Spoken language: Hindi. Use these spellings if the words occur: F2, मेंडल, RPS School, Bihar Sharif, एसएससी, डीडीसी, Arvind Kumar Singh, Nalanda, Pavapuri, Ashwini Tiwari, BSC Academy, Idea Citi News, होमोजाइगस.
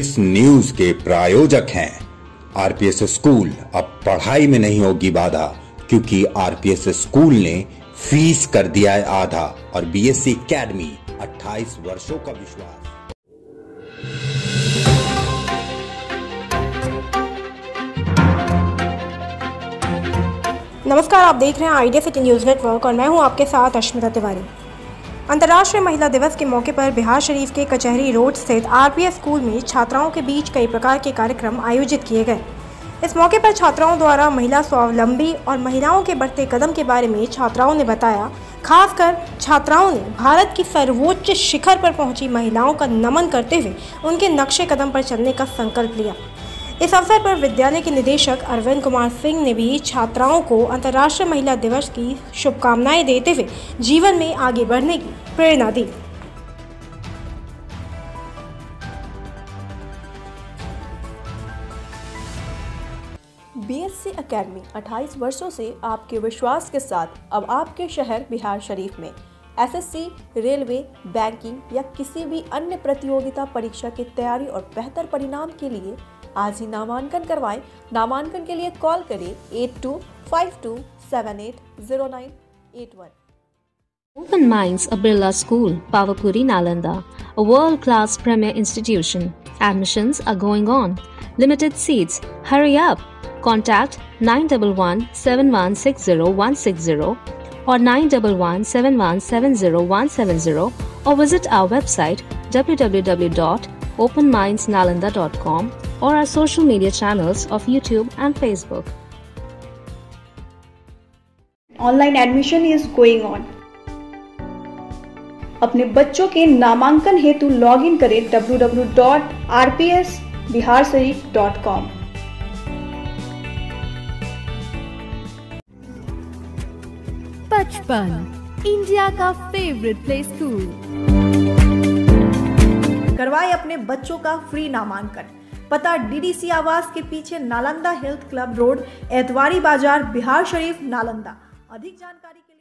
इस न्यूज के प्रायोजक हैं आरपीएस स्कूल। अब पढ़ाई में नहीं होगी बाधा, क्योंकि आरपीएस स्कूल ने फीस कर दिया है आधा और बीएससी एकेडमी 28 वर्षों का विश्वास। नमस्कार, आप देख रहे हैं आइडिया सिटी न्यूज नेटवर्क और मैं हूं आपके साथ अश्विनी तिवारी। अंतर्राष्ट्रीय महिला दिवस के मौके पर बिहार शरीफ के कचहरी रोड स्थित आरपीएस स्कूल में छात्राओं के बीच कई प्रकार के कार्यक्रम आयोजित किए गए। इस मौके पर छात्राओं द्वारा महिला स्वावलंबी और महिलाओं के बढ़ते कदम के बारे में छात्राओं ने बताया। खासकर छात्राओं ने भारत की सर्वोच्च शिखर पर पहुंची महिलाओं का नमन करते हुए उनके नक्शे कदम पर चलने का संकल्प लिया। इस अवसर पर विद्यालय के निदेशक अरविंद कुमार सिंह ने भी छात्राओं को अंतर्राष्ट्रीय महिला दिवस की शुभकामनाएं देते हुए जीवन में आगे बढ़ने की प्रेरणा दी। बीएससी एकेडमी 28 वर्षों से आपके विश्वास के साथ अब आपके शहर बिहार शरीफ में एसएससी, रेलवे, बैंकिंग या किसी भी अन्य प्रतियोगिता परीक्षा की तैयारी और बेहतर परिणाम के लिए आज ही नामांकन करवाएं। नामांकन के लिए कॉल करें 8252780981। Open Minds Umbrella School, Pavapuri, Nalanda, a world-class premier institution. Admissions are going on. Limited seats. Hurry up. Contact 9117160160 or 9117170170 or visit our website www.openmindsnalanda.com or our social media channels of YouTube and Facebook. Online admission is going on. अपने बच्चों के नामांकन हेतु लॉग इन करें www.rpsbiharsharif.com। बचपन इंडिया का फेवरेट प्ले स्कूल। करवाएं अपने बच्चों का फ्री नामांकन। पता डीडीसी आवास के पीछे Nalanda health club road, Etwari Bazar, Bihar शरीफ, नालंदा। अधिक जानकारी के